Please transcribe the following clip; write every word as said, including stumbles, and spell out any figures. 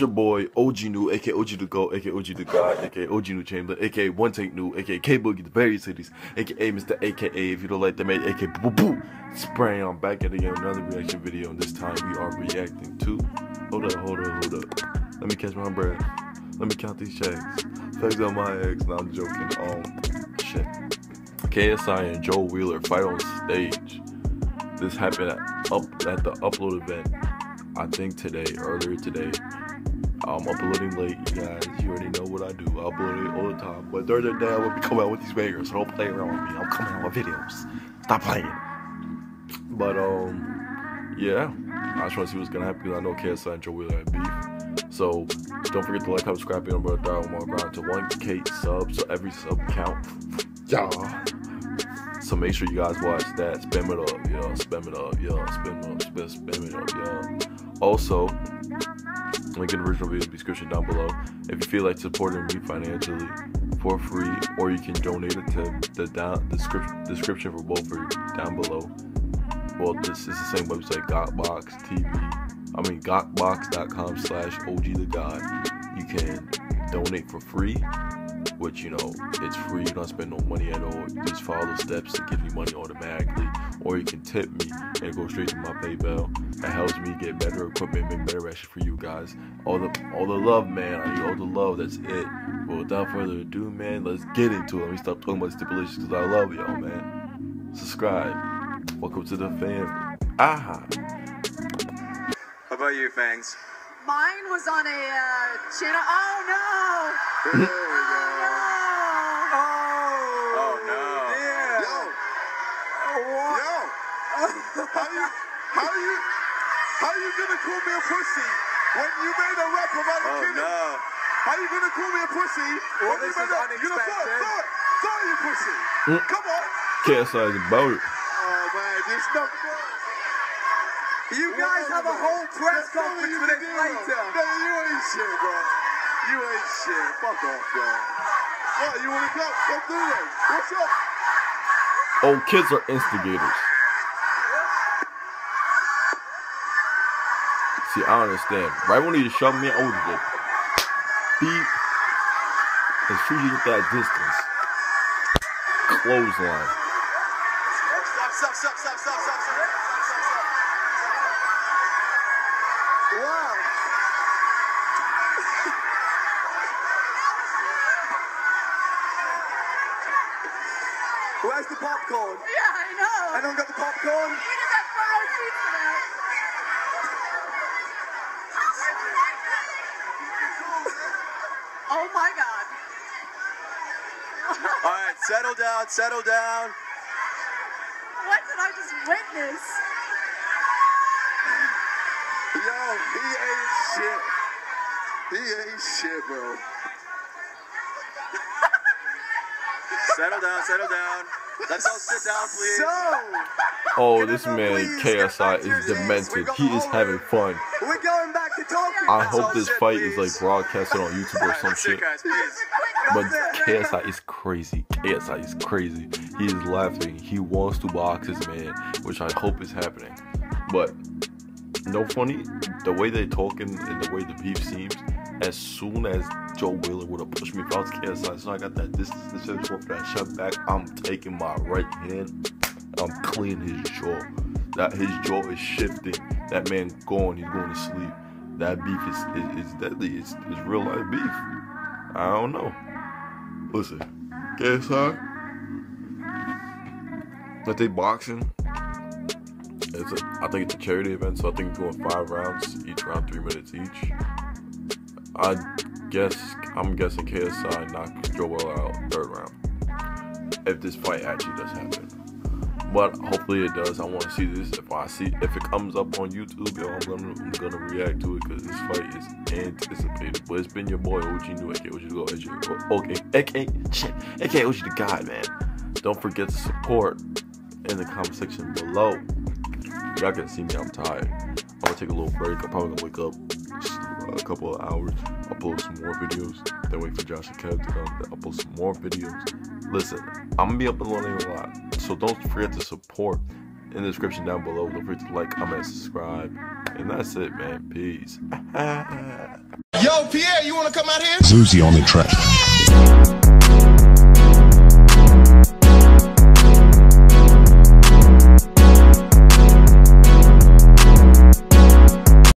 your boy O G New, aka O G the Go, aka O G the God, aka O G New Chamber, aka One Take New, aka K Boogie, the various cities, aka Mister A K A. If you don't like that, man, aka Boo Boo. Spraying on back at again another reaction video, and this time we are reacting to. Hold up, hold up, hold up. Let me catch my breath. Let me count these checks. Thanks on my ex. Now I'm joking. Um, shit. K S I and Joe Weller fight on stage. This happened at up at the Upload event. I think today, earlier today. I'm uploading late, you guys. You already know what I do. I upload it all the time. But during the day, I will be coming out with these bangers. So don't play around with me. I'm coming out with videos. Stop playing. But um, yeah. I just want to see what's gonna happen because I know K S I and Joe Weller have beef. So don't forget to like, subscribe, and number throw my grind to one K subs. So every sub count, y'all. Yeah. So make sure you guys watch that. Spam it up, y'all. Spam it up, y'all. Spam it up, spam, spam it up, y'all. Also, link in the original video description down below. If you feel like supporting me financially for free, or you can donate it to the down description description for both are down below. Well, this is the same website, GotBox T V. I mean, gotbox dot com slash OGTHEGOD. You can donate for free, which, you know, it's free. You don't spend no money at all. You just follow the steps to give you money automatically. Or you can tip me and go straight to my PayPal. That helps me get better equipment, make better action for you guys. All the all the love, man. I need all the love. That's it. But without further ado, man, let's get into it. Let me stop talking about stipulations because I love y'all, man. Subscribe. Welcome to the family. Aha. How about you, Fangs? Mine was on a uh, chin. Oh no! There we go. Oh, oh no! Yeah. Yo. Oh, yo. How you? How you? How you gonna call me a pussy when you made a rap about a kid? Oh no! How you gonna call me a pussy? Well, when you made a you know thought, thought, thought you pussy. Mm. Come on. K S I is about it. It's not you guys have a whole press conference with it later. No, you ain't shit, bro. You ain't shit. Fuck off, bro. What, you want to go? Go do it. What's up? Oh, kids are instigators. See, I understand. Right when he shoved me, I would have beat and shoot you at that distance. Clothesline. Stop, stop, stop, stop, stop, stop, stop, stop. Wow. Where's the popcorn? Yeah, I know. I don't got the popcorn. We did that for our seats for that. Oh my God. All right, settle down, settle down. What did I just witness? Yo, he ain't shit. He ain't shit, bro. Settle down, settle down. Let's all sit down, please. So, oh, this man K S I is demented. He is having fun. We're going back to talking. I hope this fight is like broadcasted on YouTube or some shit. But K S I is crazy. K S I is crazy. He is laughing. He wants to box his man, which I hope is happening. But no funny, the way they talking and the way the beef seems. As soon as Joe Weller would have pushed me, if I was K S I, so I got that distance, instead of that shut back, I'm taking my right hand. I'm cleaning his jaw. That his jaw is shifting. That man gone. He's going to sleep. That beef is is, is deadly. It's, it's real life beef. I don't know. Listen, K S I, if they boxing, it's a, I think it's a charity event, so I think it's going five rounds, each round three minutes each. I guess, I'm guessing K S I knocked Joe Weller out third round, if this fight actually does happen. But hopefully it does. I want to see this. If I see, if it comes up on YouTube, yo, I'm gonna, I'm gonna react to it because this fight is anticipated. But it's been your boy O G New, aka OGTHEGOD, okay, aka shit, aka OGTHEGOD, man. Don't forget to support in the comment section below. Y'all can see me. I'm tired. I'm gonna take a little break. I'm probably gonna wake up. A couple of hours, upload some more videos, then wait for Josh and Kev to come, then upload some more videos. Listen, I'm gonna be uploading a lot, so don't forget to support in the description down below. Don't forget to like, comment, subscribe, and that's it, man. Peace. Yo, Pierre, you want to come out here? Zuzi on the track.